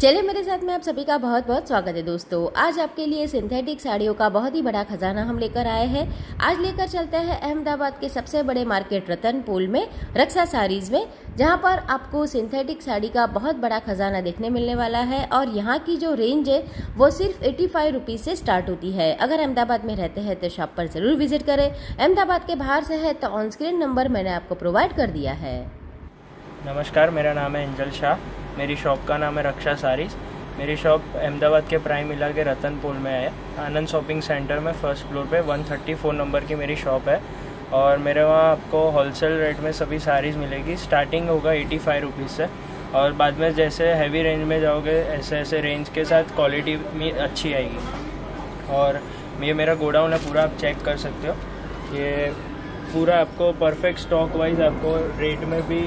चलिए मेरे साथ में आप सभी का बहुत बहुत स्वागत है दोस्तों। आज आपके लिए सिंथेटिक साड़ियों का बहुत ही बड़ा खजाना हम लेकर आए हैं। आज लेकर चलते हैं अहमदाबाद के सबसे बड़े मार्केट रतनपोल में, रक्षा साड़ीज में, जहां पर आपको सिंथेटिक साड़ी का बहुत बड़ा खजाना देखने मिलने वाला है। और यहां की जो रेंज है वो सिर्फ 85 रुपीज़ से स्टार्ट होती है। अगर अहमदाबाद में रहते हैं तो शॉप पर ज़रूर विजिट करें। अहमदाबाद के बाहर से है तो ऑन स्क्रीन नंबर मैंने आपको प्रोवाइड कर दिया है। नमस्कार, मेरा नाम है एंजल शाह। मेरी शॉप का नाम है रक्षा साड़ीज। मेरी शॉप अहमदाबाद के प्राइम इलाके रतनपुर में है। आनंद शॉपिंग सेंटर में फर्स्ट फ्लोर पे 134 नंबर की मेरी शॉप है। और मेरे वहाँ आपको होलसेल रेट में सभी साड़ीज़ मिलेगी। स्टार्टिंग होगा 85 रुपीज़ से और बाद में जैसे हैवी रेंज में जाओगे ऐसे ऐसे रेंज के साथ क्वालिटी भी अच्छी आएगी। और ये मेरा गोडाउन है, पूरा आप चेक कर सकते हो। ये पूरा आपको परफेक्ट स्टॉक वाइज आपको रेट में भी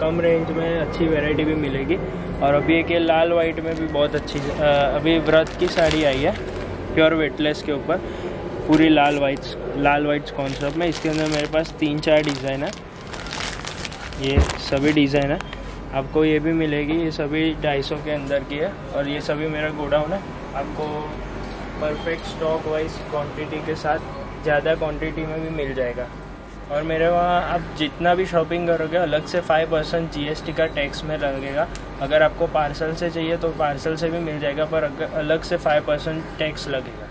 कम रेंज में अच्छी वैरायटी भी मिलेगी। और अभी एक ये लाल वाइट में भी बहुत अच्छी अभी व्रत की साड़ी आई है, प्योर वेटलेस के ऊपर पूरी लाल वाइट्स कॉन्सेप्ट में। इसके अंदर मेरे पास 3-4 डिज़ाइन है। ये सभी डिज़ाइन है, आपको ये भी मिलेगी। ये सभी 250 के अंदर की है। और ये सभी मेरा गोडाउन है, आपको परफेक्ट स्टॉक वाइज क्वान्टिटी के साथ ज़्यादा क्वान्टिटी में भी मिल जाएगा। और मेरे वहाँ आप जितना भी शॉपिंग करोगे अलग से 5% GST का टैक्स में लगेगा। अगर आपको पार्सल से चाहिए तो पार्सल से भी मिल जाएगा, पर अलग से 5% टैक्स लगेगा।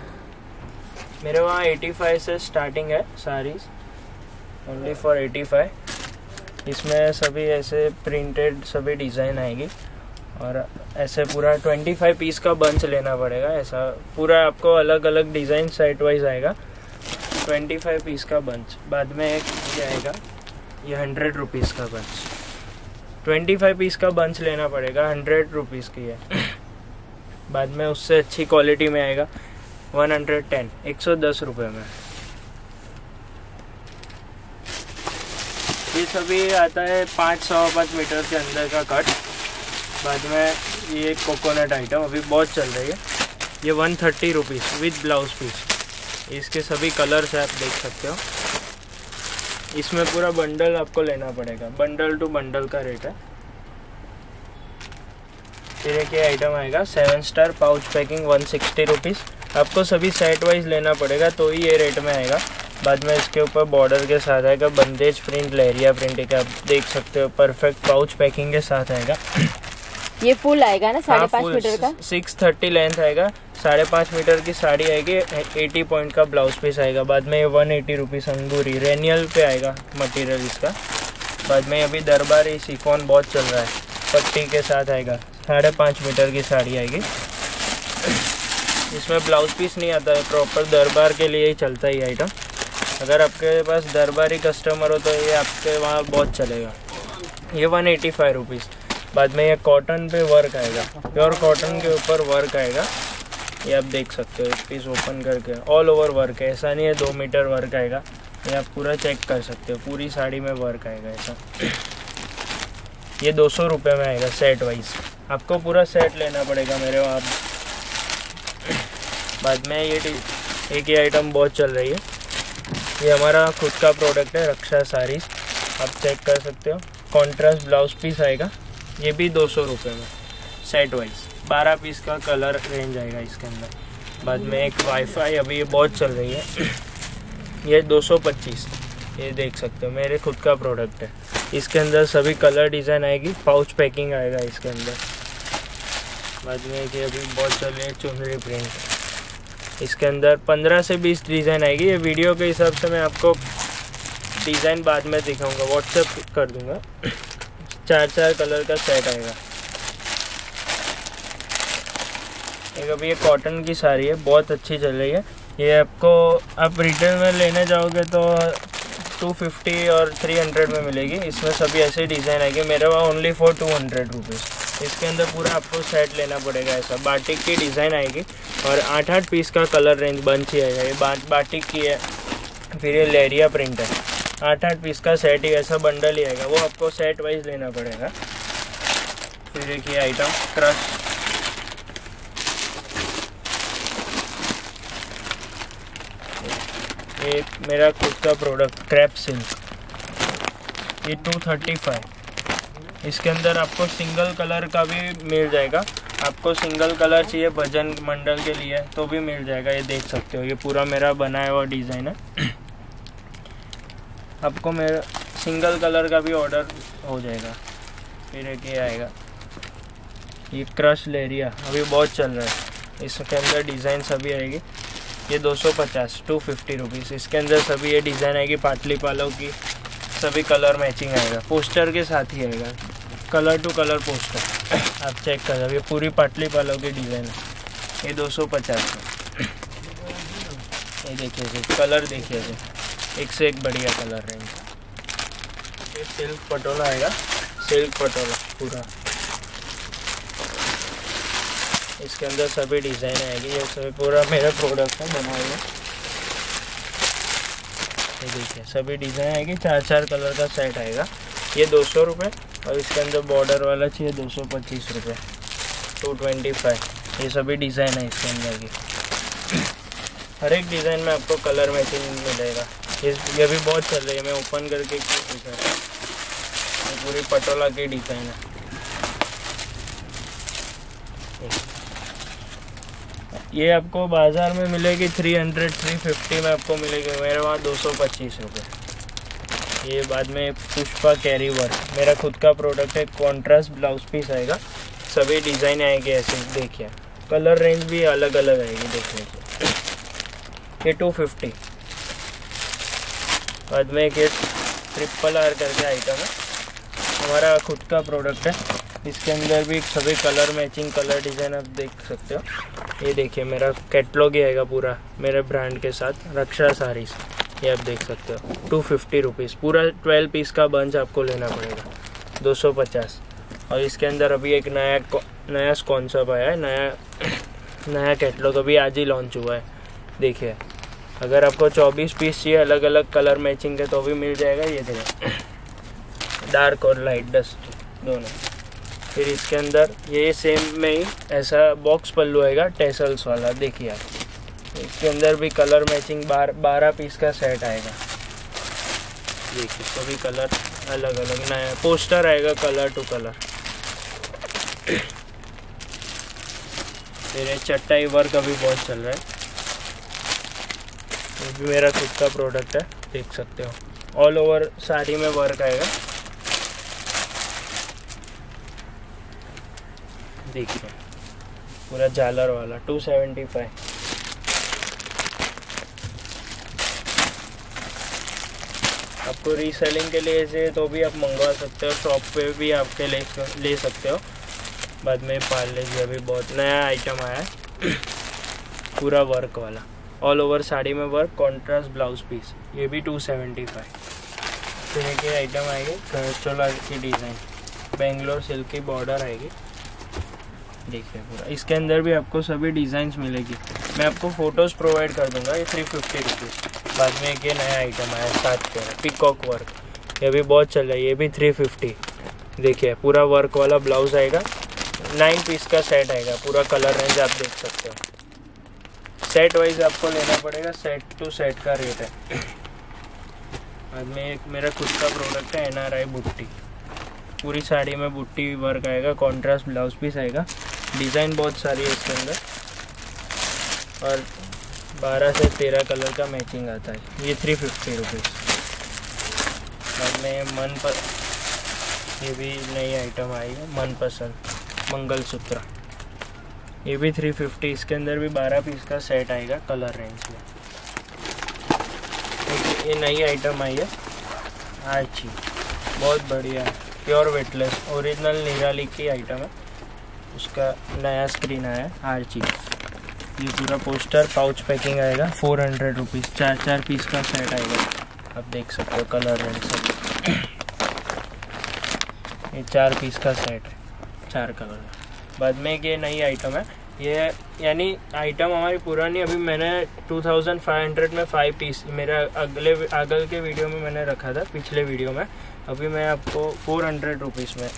मेरे वहाँ 85 से स्टार्टिंग है साड़ीज, ओनली फॉर 85। इसमें सभी ऐसे प्रिंटेड सभी डिज़ाइन आएगी। और ऐसे पूरा 25 पीस का बंच लेना पड़ेगा। ऐसा पूरा आपको अलग अलग डिज़ाइन सेट वाइज आएगा, 25 पीस का बंच। बाद में एक ये आएगा, ये 100 रुपीज़ का बंच। 25 पीस का बंच लेना पड़ेगा, 100 रुपीज़ की है। बाद में उससे अच्छी क्वालिटी में आएगा 110, 110 रुपये में। ये सभी आता है 5-5 मीटर के अंदर का कट। बाद में ये कोकोनट आइटम अभी बहुत चल रही है, ये 130 रुपीज़ विद ब्लाउज पीस। इसके सभी कलर्स आप देख सकते हो। इसमें पूरा बंडल आपको लेना पड़ेगा, बंडल टू बंडल का रेट है। फिर एक ये आइटम आएगा 7 स्टार पाउच पैकिंग, 160 रुपीज़। आपको सभी सेट वाइज लेना पड़ेगा तो ही ये रेट में आएगा। बाद में इसके ऊपर बॉर्डर के साथ आएगा, बंदेज प्रिंट, लहरिया प्रिंट, एक आप देख सकते हो परफेक्ट पाउच पैकिंग के साथ आएगा। ये फुल आएगा ना, 5.5 मीटर का, 630 लेंथ आएगा। 5.5 मीटर की साड़ी आएगी, 80 पॉइंट का ब्लाउज पीस आएगा। बाद में 180 रुपीज़ अंगूरी रेनियल पे आएगा मटेरियल इसका। बाद में अभी दरबारी सिफॉन बहुत चल रहा है, पट्टी के साथ आएगा। 5.5 मीटर की साड़ी आएगी। इसमें ब्लाउज पीस नहीं आता है, प्रॉपर दरबार के लिए ही चलता है आइटम। अगर आपके पास दरबारी कस्टमर हो तो ये आपके वहाँ बहुत चलेगा। ये 185 रुपीज़। बाद में ये कॉटन पे वर्क आएगा, प्योर कॉटन के ऊपर वर्क आएगा। ये आप देख सकते हो, पीस ओपन करके ऑल ओवर वर्क है, ऐसा नहीं है 2 मीटर वर्क आएगा। ये आप पूरा चेक कर सकते हो, पूरी साड़ी में वर्क आएगा ऐसा। ये 200 रुपये में आएगा सेट वाइज, आपको पूरा सेट लेना पड़ेगा मेरे वहाँ। बाद में ये एक ही आइटम बहुत चल रही है, ये हमारा खुद का प्रोडक्ट है रक्षा साड़ीज, आप चेक कर सकते हो। कॉन्ट्रास्ट ब्लाउज पीस आएगा, ये भी 200 रुपये में सेट वाइज। 12 पीस का कलर रेंज आएगा इसके अंदर। बाद में एक वाईफाई अभी ये बहुत चल रही है, ये 225, ये देख सकते हो मेरे खुद का प्रोडक्ट है। इसके अंदर सभी कलर डिज़ाइन आएगी, पाउच पैकिंग आएगा इसके अंदर। बाद में ये अभी बहुत चल रही है चुनरी प्रिंट, इसके अंदर 15 से 20 डिज़ाइन आएगी। ये वीडियो के हिसाब से मैं आपको डिज़ाइन बाद में दिखाऊँगा, व्हाट्सएप कर दूँगा। 4-4 कलर का सेट आएगा। एक अभी ये कॉटन की साड़ी है, बहुत अच्छी चल रही है। ये आपको आप रिटेल में लेने जाओगे तो 250 और 300 में मिलेगी। इसमें सभी ऐसे डिज़ाइन आएगी, मेरे वहाँ ओनली फॉर 200 रुपीज़। इसके अंदर पूरा आपको सेट लेना पड़ेगा, ऐसा बाटिक की डिज़ाइन आएगी। और 8-8 पीस का कलर रेंज बंच ही आएगा, ये बाटिक की है। फिर ये लहरिया प्रिंट है, 8-8 पीस का सेट ही ऐसा बंडल ही आएगा, वो आपको सेट वाइज लेना पड़ेगा। फिर एक ही आइटम क्रश, ये मेरा खुद का प्रोडक्ट क्रैप सिल्क, ये 235। इसके अंदर आपको सिंगल कलर का भी मिल जाएगा। आपको सिंगल कलर चाहिए भजन मंडल के लिए तो भी मिल जाएगा। ये देख सकते हो ये पूरा मेरा बनाया हुआ डिज़ाइन है। आपको मेरा सिंगल कलर का भी ऑर्डर हो जाएगा। फिर एक ये आएगा, ये क्रश लेरिया अभी बहुत चल रहा है, इसके अंदर डिज़ाइन सभी आएगी। ये 250 रुपीज़। इसके अंदर सभी ये डिज़ाइन आएगी पाटली पालों की, सभी कलर मैचिंग आएगा, पोस्टर के साथ ही आएगा, कलर टू कलर पोस्टर। आप चेक कर लो ये पूरी पाटली पालों की डिज़ाइन है। ये 250 है। ये देखिए कलर, देखिए एक से एक बढ़िया कलर रहेंगे। ये सिल्क पटोला आएगा, सिल्क पटोला पूरा, इसके अंदर सभी डिज़ाइन आएगी। ये सभी पूरा मेरा प्रोडक्ट है बना हुआ। ये देखिए सभी डिज़ाइन आएगी, 4-4 कलर का सेट आएगा। ये 200 रुपये और इसके अंदर बॉर्डर वाला चाहिए 225 रुपये, 225। ये सभी डिज़ाइन है इसके अंदर की, हर एक डिज़ाइन में आपको कलर मैचिंग मिलेगा। ये भी बहुत चल रही है, मैं ओपन करके ये पूरी पटोला की डिज़ाइन है। ये आपको बाज़ार में मिलेगी 300-350 में आपको मिलेगी, मेरे वहाँ 225 रुपये। ये बाद में पुष्पा कैरी वर्क मेरा खुद का प्रोडक्ट है, कॉन्ट्रास्ट ब्लाउज पीस आएगा। सभी डिज़ाइन आएगी ऐसे, देखिए कलर रेंज भी अलग अलग आएगी देखने की। ये 250। बाद में एक 3RRR करके आइटम है, हमारा खुद का प्रोडक्ट है। इसके अंदर भी सभी कलर मैचिंग, कलर डिज़ाइन आप देख सकते हो। ये देखिए मेरा कैटलॉग ही आएगा पूरा मेरे ब्रांड के साथ, रक्षा सारीस। ये आप देख सकते हो 250 रुपीज़। पूरा 12 पीस का बंच आपको लेना पड़ेगा, 250। और इसके अंदर अभी एक नया कॉन्सेप्ट आया है, नया कैटलॉग अभी आज ही लॉन्च हुआ है। देखिए अगर आपको 24 पीस चाहिए अलग अलग कलर मैचिंग है तो भी मिल जाएगा। ये देखिए डार्क और लाइट डस्ट दोनों। फिर इसके अंदर ये सेम में ही ऐसा बॉक्स पल्लू आएगा टेसल्स वाला, देखिए आप। इसके अंदर भी कलर मैचिंग 12 पीस का सेट आएगा। देखिए सभी कलर अलग अलग, नया पोस्टर आएगा कलर टू कलर। फिर चटाई वर्क अभी बहुत चल रहा है, ये भी मेरा खुद का प्रोडक्ट है, देख सकते हो। ऑल ओवर साड़ी में वर्क आएगा, देखिए पूरा झालर वाला, 275। आपको रीसेलिंग के लिए चाहिए तो भी आप मंगवा सकते हो, शॉप पे भी आपके ले सकते हो। बाद में पार्ले जी अभी बहुत नया आइटम आया है, पूरा वर्क वाला, ऑल ओवर साड़ी में वर्क, कॉन्ट्रास्ट ब्लाउज पीस। ये भी 275। फिर एक आइटम आएगी चोला की डिज़ाइन, बेंगलोर सिल्क की बॉर्डर आएगी, देखिए पूरा। इसके अंदर भी आपको सभी डिज़ाइंस मिलेगी, मैं आपको फ़ोटोज़ प्रोवाइड कर दूंगा। ये 350 रुपीज़। बाद में एक नया आइटम आया 7 पिकॉक वर्क, ये भी बहुत चल रहा है, ये भी 350। देखिए पूरा वर्क वाला ब्लाउज आएगा, 9 पीस का सेट आएगा, पूरा कलर रेंज आप देख सकते हो। सेट वाइज आपको लेना पड़ेगा, सेट टू सेट का रेट है। बाद में एक मेरा खुद का प्रोडक्ट है NRI बुट्टी, पूरी साड़ी में बुट्टी वर्क आएगा, कॉन्ट्रास्ट ब्लाउज पीस आएगा, डिज़ाइन बहुत सारी है इसके अंदर और 12 से 13 कलर का मैचिंग आता है। ये 350 रुपीज़। बाद में ये भी नई आइटम आई है, मनपसंद मंगलसूत्र, ये भी 350। इसके अंदर भी 12 पीस का सेट आएगा कलर रेंज में। ये नई आइटम आई है आची, बहुत बढ़िया, प्योर वेटलेस ओरिजिनल निराली की आइटम है, उसका नया स्क्रीन आया है आची। ये पूरा पोस्टर पाउच पैकिंग आएगा, 400 रुपीज़। 4-4 पीस का सेट आएगा, आप देख सकते हो कलर रेंज सब। ये 4 पीस का सेट है, 4 कलर है। बाद में एक ये नई आइटम है, ये यानी आइटम हमारी पुरानी, अभी मैंने 2500 में 5 पीस मेरा अगले के वीडियो में मैंने रखा था, पिछले वीडियो में। अभी मैं आपको 400 रुपीज़ में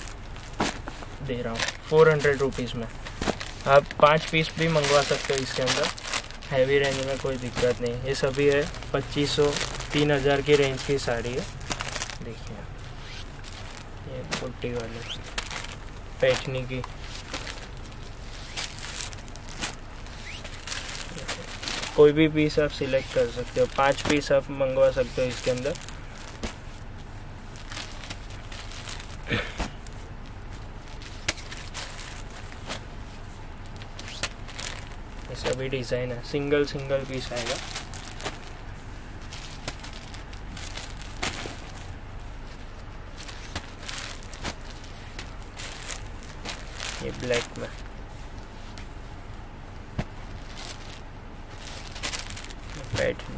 दे रहा हूँ, 400 रुपीज़ में। आप 5 पीस भी मंगवा सकते हो, इसके अंदर हैवी रेंज में कोई दिक्कत नहीं। ये सभी है 2500-3000 की रेंज की साड़ी है, देखिए। ये पुट्टी वाले पैठनी की। कोई भी पीस आप सिलेक्ट कर सकते हो, 5 पीस आप मंगवा सकते हो इसके अंदर। ये सभी डिजाइन है, सिंगल सिंगल पीस आएगा। ये ब्लैक में पैटर्न।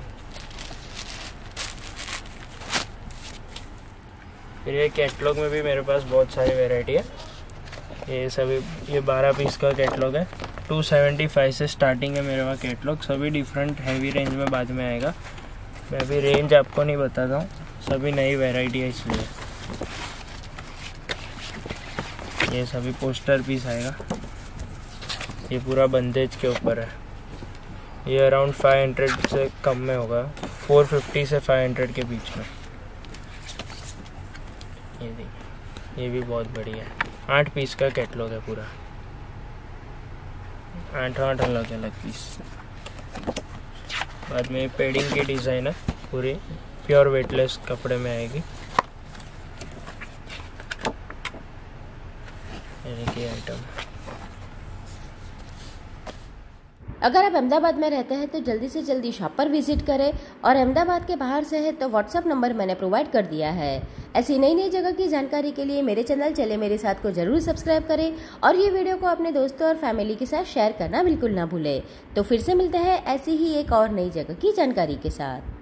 फिर ये कैटलॉग में भी मेरे पास बहुत सारी वैरायटी है। ये सभी, ये 12 पीस का कैटलॉग है। 275 से स्टार्टिंग है मेरे पास कैटलॉग। सभी डिफरेंट हैवी रेंज में बाद में आएगा, मैं अभी रेंज आपको नहीं बताता हूँ, सभी नई वैरायटी है इसलिए। ये सभी पोस्टर पीस आएगा, ये पूरा बंदेज के ऊपर है। ये अराउंड 500 से कम में होगा, 450 से 500 के बीच में। ये देखिए, ये भी बहुत बढ़िया है। 8 पीस का कैटलॉग है पूरा, 8 अलग अलग पीस। बाद में पैडिंग की डिज़ाइन है, पूरी प्योर वेटलेस कपड़े में आएगी। ये आइटम। अगर आप अहमदाबाद में रहते हैं तो जल्दी से जल्दी शॉप पर विजिट करें, और अहमदाबाद के बाहर से है तो व्हाट्सएप नंबर मैंने प्रोवाइड कर दिया है। ऐसी नई नई जगह की जानकारी के लिए मेरे चैनल चलिए मेरे साथ को जरूर सब्सक्राइब करें, और ये वीडियो को अपने दोस्तों और फैमिली के साथ शेयर करना बिल्कुल ना भूलें। तो फिर से मिलते हैं ऐसी ही एक और नई जगह की जानकारी के साथ।